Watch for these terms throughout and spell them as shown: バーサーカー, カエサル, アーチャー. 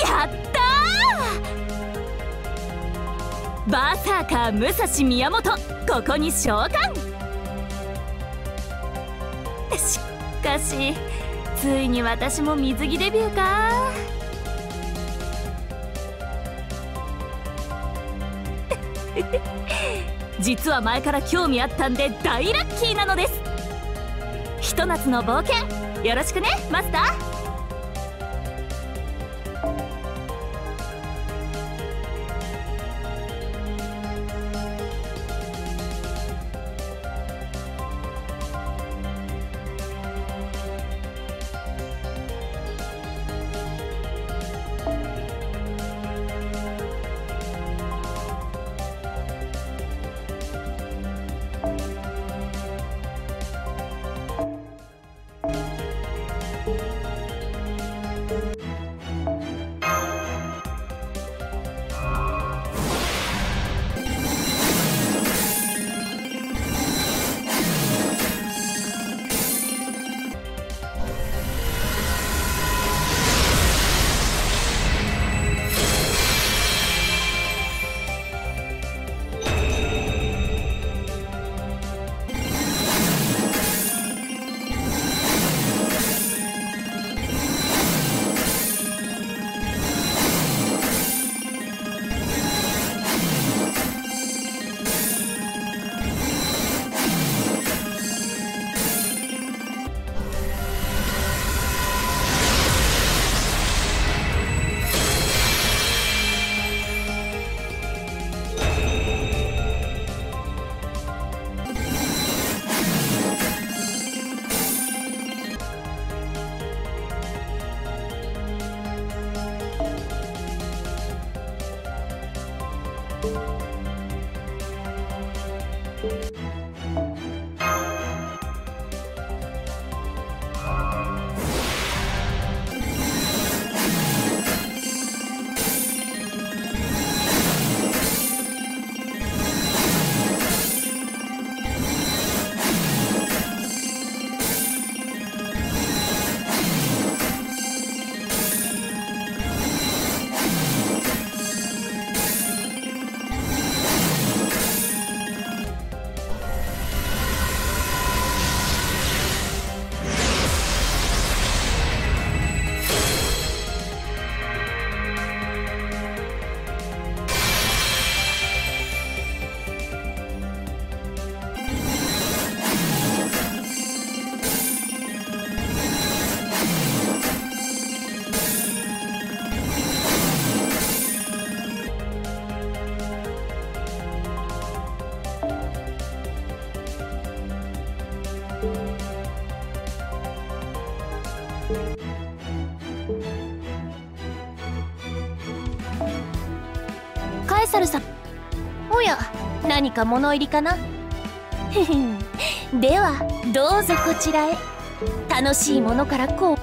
やったー！バーサーカー武蔵宮本、ここに召喚。しかしついに私も水着デビューか。実は前から興味あったんで大ラッキーなのです。ひと夏の冒険よろしくねマスター。カエサルさん、おや、何か物入りかな。ではどうぞこちらへ。楽しいものからこう。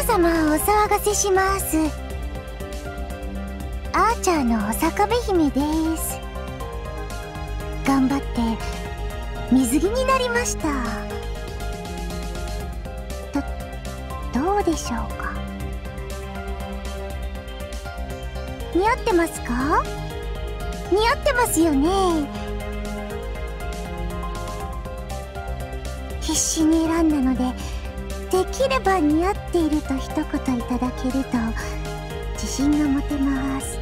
皆様お騒がせします。アーチャーのお酒部姫です。頑張って水着になりました。どうでしょうか。似合ってますか？似合ってますよね。必死に選んだので、できれば似合っていると一言いただけると自信が持てます。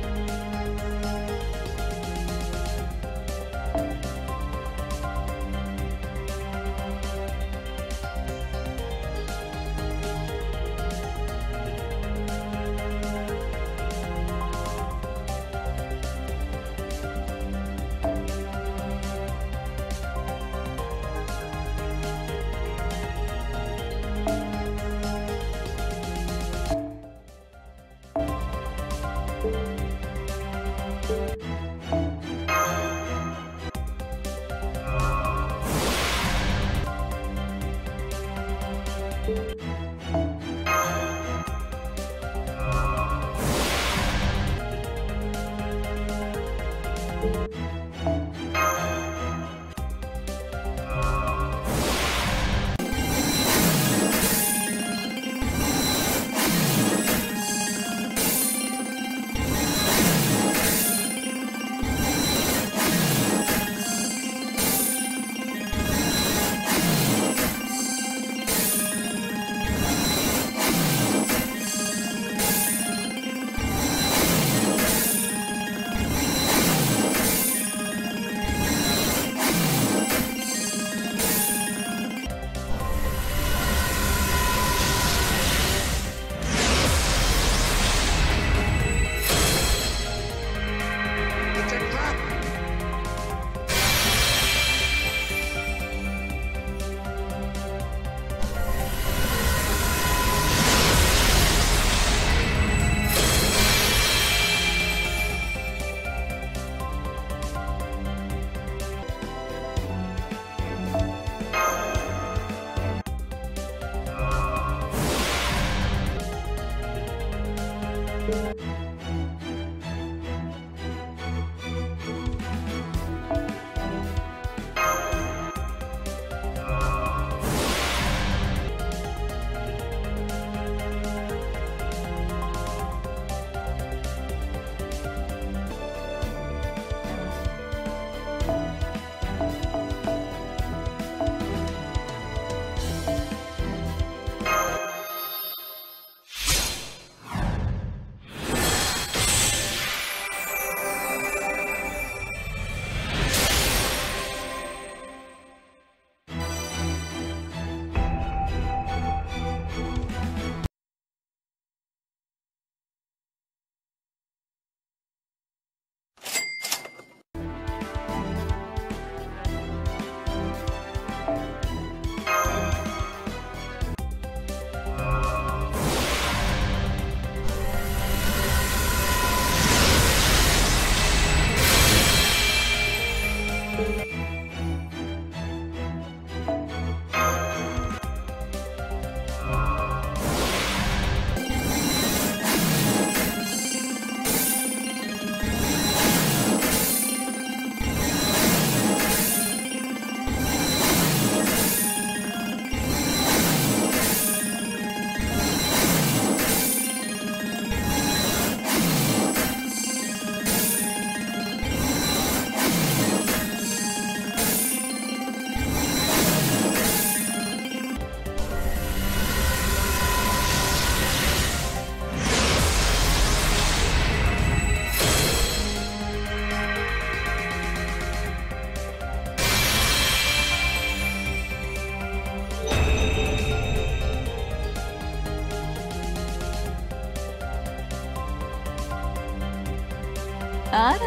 あら、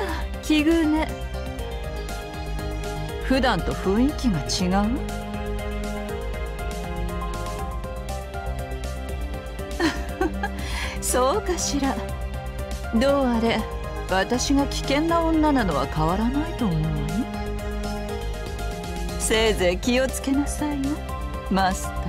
奇遇ね。普段と雰囲気が違う。そうかしら。どうあれ、私が危険な女なのは変わらないと思うわよ。せいぜい気をつけなさいよ、マスター。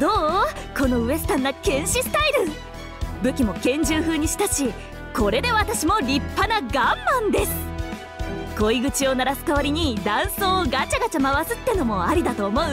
どうこのウエスタンな剣士スタイル、武器も拳銃風にしたし、これで私も立派なガンマンです。恋口を鳴らす代わりに断層をガチャガチャ回すってのもありだと思う？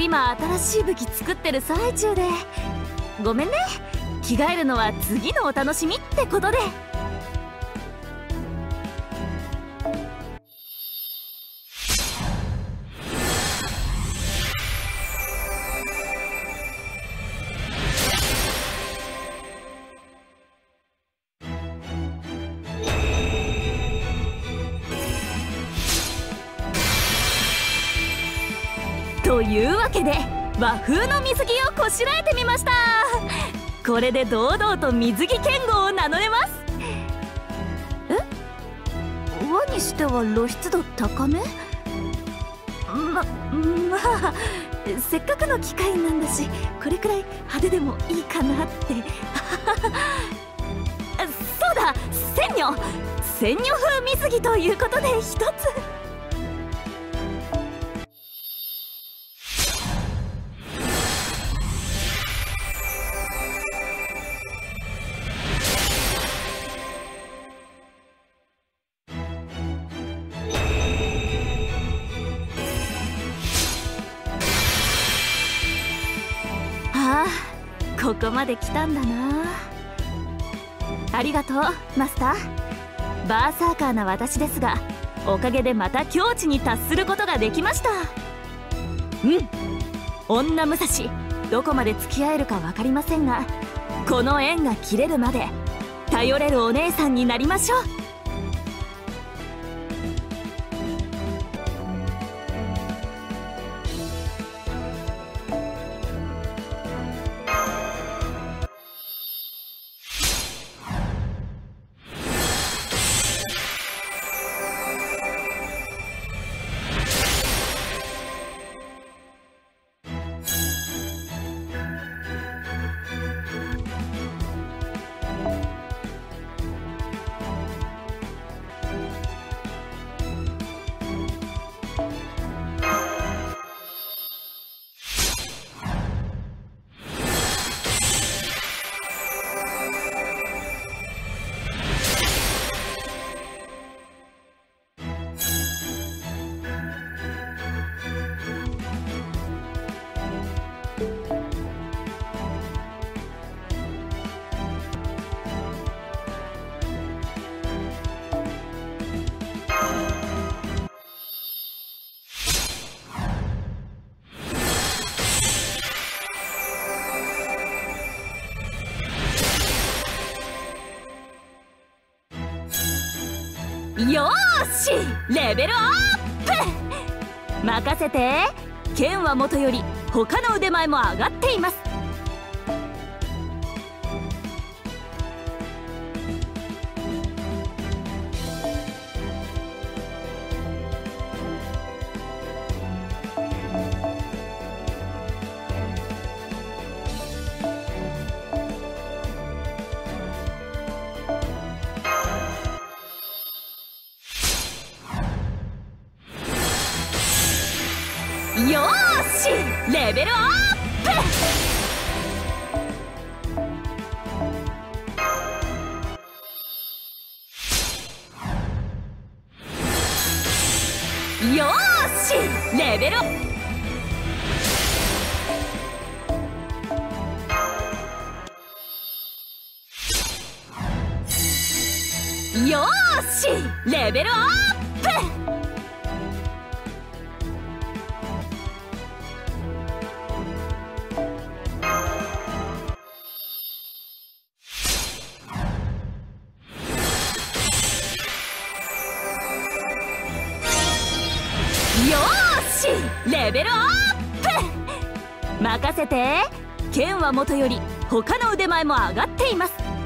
今新しい武器作ってる最中でごめんね。着替えるのは次のお楽しみってことで。というわけで和風の水着をこしらえてみました。これで堂々と水着剣豪を名乗れます。え、和にしては露出度高め？まあせっかくの機会なんだし、これくらい派手でもいいかなってそうだ、鮮魚風水着ということで一つ。ここまで来たんだな。ありがとうマスター。バーサーカーな私ですが、おかげでまた境地に達することができました。女武蔵、どこまで付き合えるか分かりませんが、この縁が切れるまで頼れるお姉さんになりましょう。よし、レベルアップ。任せて。剣は元より他の腕前も上がっています。よし、レベルアップ。よし、レベルアップ。よし、レベルアップ。よーし、レベルアップ。任せて。剣は元より他の腕前も上がっています。